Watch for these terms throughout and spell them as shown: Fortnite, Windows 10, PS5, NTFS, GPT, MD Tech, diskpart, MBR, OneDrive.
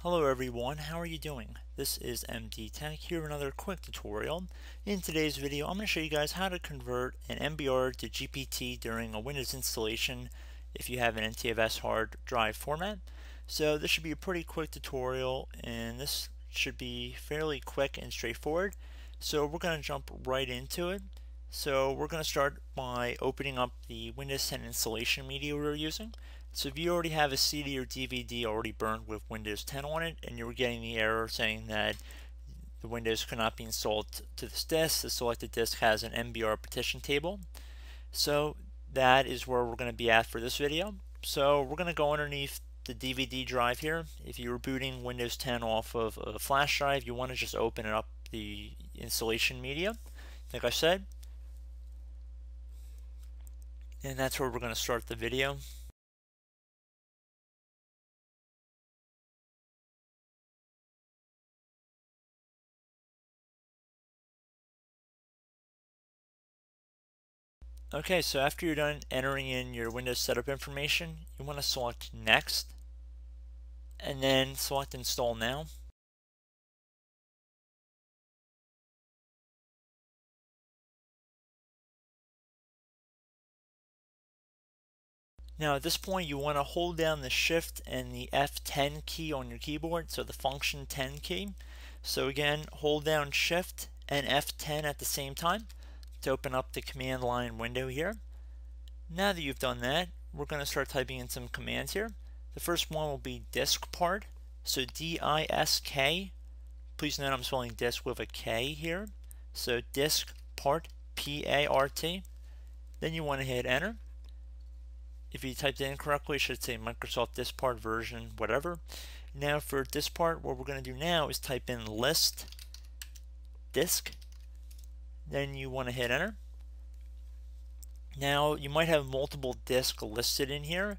Hello everyone, how are you doing? This is MD Tech here with another quick tutorial. In today's video, I'm going to show you guys how to convert an MBR to GPT during a Windows installation if you have an NTFS hard drive format. So this should be a pretty quick tutorial and this should be fairly quick and straightforward. So we're going to jump right into it. So we're going to start by opening up the Windows 10 installation media we're using. So if you already have a CD or DVD already burned with Windows 10 on it and you were getting the error saying that the Windows could not be installed to this disk, the selected disk has an MBR partition table. So that is where we're going to be at for this video. So we're going to go underneath the DVD drive here. If you were booting Windows 10 off of a flash drive, you want to just open it up the installation media, like I said. And that's where we're going to start the video. Okay, so after you're done entering in your Windows setup information, you want to select Next, and then select Install Now. Now at this point you want to hold down the Shift and the F10 key on your keyboard, so the Function 10 key. So again, hold down Shift and F10 at the same time to open up the command line window here. Now that you've done that, we're going to start typing in some commands here. The first one will be diskpart, so D-I-S-K. Please note I'm spelling disk with a K here. So diskpart, P-A-R-T. Then you want to hit enter. If you typed it in correctly, it should say Microsoft diskpart version, whatever. Now for diskpart, what we're going to do now is type in list disk. Then you want to hit enter. Now you might have multiple disks listed in here.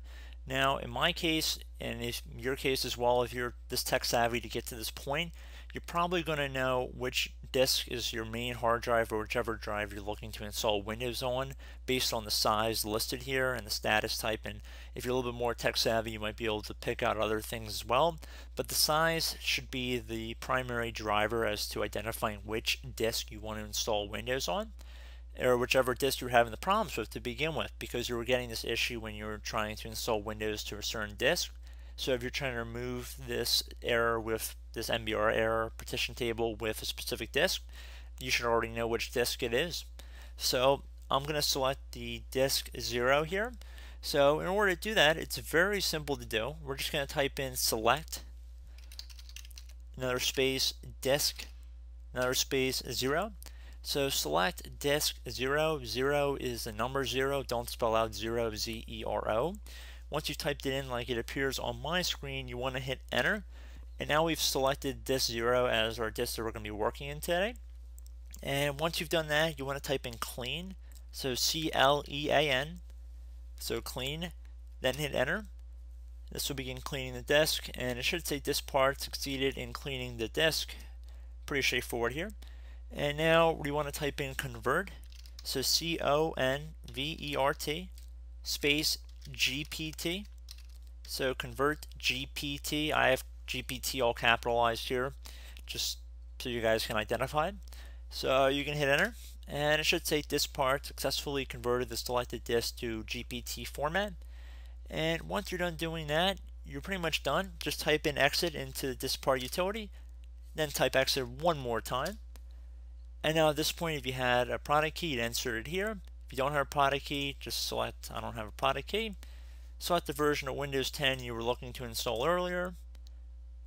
Now in my case, and in your case as well, if you're this tech savvy to get to this point, you're probably going to know which disk is your main hard drive or whichever drive you're looking to install Windows on based on the size listed here and the status type. And if you're a little bit more tech savvy, you might be able to pick out other things as well. But the size should be the primary driver as to identifying which disk you want to install Windows on, or whichever disk you're having the problems with to begin with, because you were getting this issue when you were trying to install Windows to a certain disk. So if you're trying to remove this error with this MBR error partition table with a specific disk, you should already know which disk it is. So I'm going to select the disk 0 here. So in order to do that, it's very simple to do. We're just going to type in select, another space, disk, another space, 0. So select disk 0. 0 is the number 0. Don't spell out 0, Z-E-R-O. Once you've typed it in like it appears on my screen, you want to hit enter. And now we've selected disk 0 as our disk that we're going to be working in today. And once you've done that, you want to type in clean, so C-L-E-A-N, so clean, then hit enter. This will begin cleaning the disk, and it should say diskpart succeeded in cleaning the disk. Pretty straightforward here. And now we want to type in convert, so C-O-N-V-E-R-T space GPT, so convert GPT. I have GPT all capitalized here just so you guys can identify it. So you can hit enter, and it should say diskpart successfully converted the selected disk to GPT format. And once you're done doing that, you're pretty much done. Just type in exit into the diskpart utility, then type exit one more time. And now at this point, if you had a product key, you'd insert it here. If you don't have a product key, just select I don't have a product key. Select the version of Windows 10 you were looking to install earlier.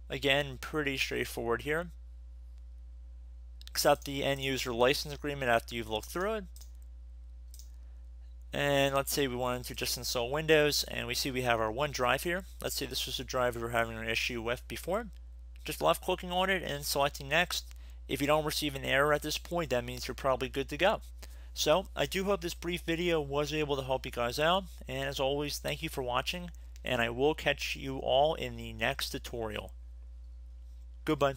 Again, pretty straightforward here. Accept the end user license agreement after you've looked through it. And let's say we wanted to just install Windows, and we see we have our OneDrive here. Let's say this was a drive we were having an issue with before. Just left clicking on it and selecting next. If you don't receive an error at this point, that means you're probably good to go. So I do hope this brief video was able to help you guys out. And as always, thank you for watching. and I will catch you all in the next tutorial. Goodbye.